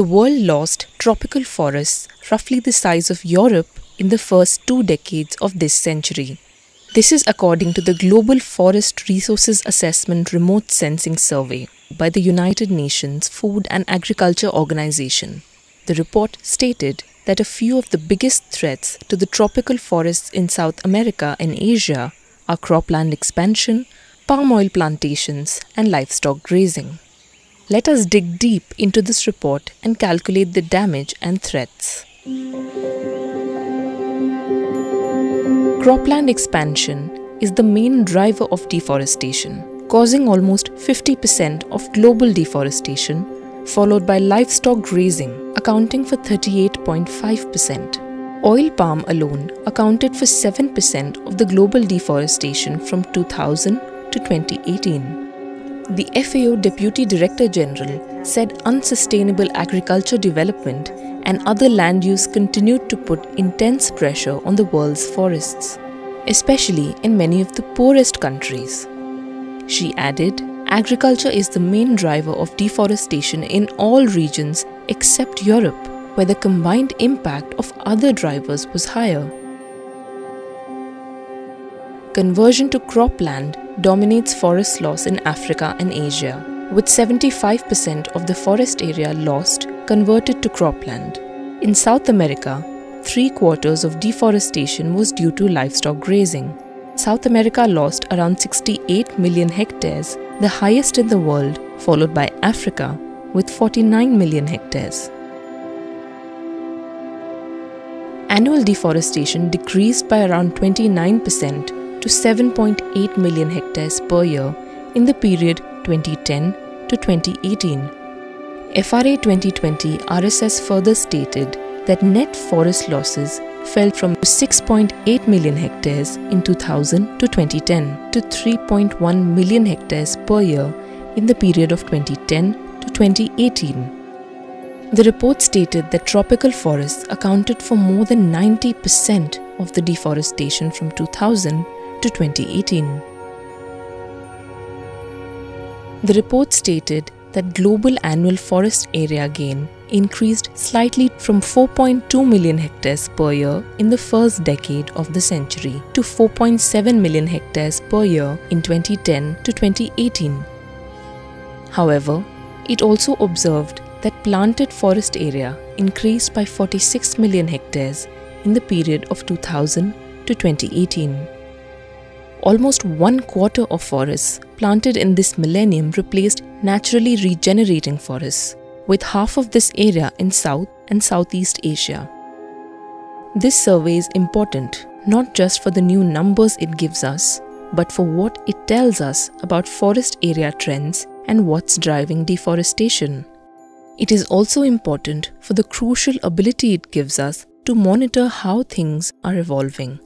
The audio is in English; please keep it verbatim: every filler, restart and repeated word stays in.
The world lost tropical forests roughly the size of Europe in the first two decades of this century. This is according to the Global Forest Resources Assessment Remote Sensing Survey by the United Nations Food and Agriculture Organization. The report stated that a few of the biggest threats to the tropical forests in South America and Asia are cropland expansion, palm oil plantations, and livestock grazing. Let us dig deep into this report and calculate the damage and threats. Cropland expansion is the main driver of deforestation, causing almost fifty percent of global deforestation, followed by livestock grazing, accounting for thirty-eight point five percent. Oil palm alone accounted for seven percent of the global deforestation from two thousand to twenty eighteen. The F A O Deputy Director General said unsustainable agriculture development and other land use continued to put intense pressure on the world's forests, especially in many of the poorest countries. She added, agriculture is the main driver of deforestation in all regions except Europe, where the combined impact of other drivers was higher. Conversion to cropland dominates forest loss in Africa and Asia, with seventy-five percent of the forest area lost converted to cropland. In South America, three quarters of deforestation was due to livestock grazing. South America lost around sixty-eight million hectares, the highest in the world, followed by Africa with forty-nine million hectares. Annual deforestation decreased by around twenty-nine percent to seven point eight million hectares per year in the period twenty ten to twenty eighteen. F R A twenty twenty R S S further stated that net forest losses fell from six point eight million hectares in two thousand to twenty ten to three point one million hectares per year in the period of twenty ten to twenty eighteen. The report stated that tropical forests accounted for more than ninety percent of the deforestation from two thousand to twenty eighteen. The report stated that global annual forest area gain increased slightly from four point two million hectares per year in the first decade of the century to four point seven million hectares per year in twenty ten to twenty eighteen. However, it also observed that planted forest area increased by forty-six million hectares in the period of two thousand to twenty eighteen. Almost one quarter of forests planted in this millennium replaced naturally regenerating forests, with half of this area in South and Southeast Asia. This survey is important not just for the new numbers it gives us, but for what it tells us about forest area trends and what's driving deforestation. It is also important for the crucial ability it gives us to monitor how things are evolving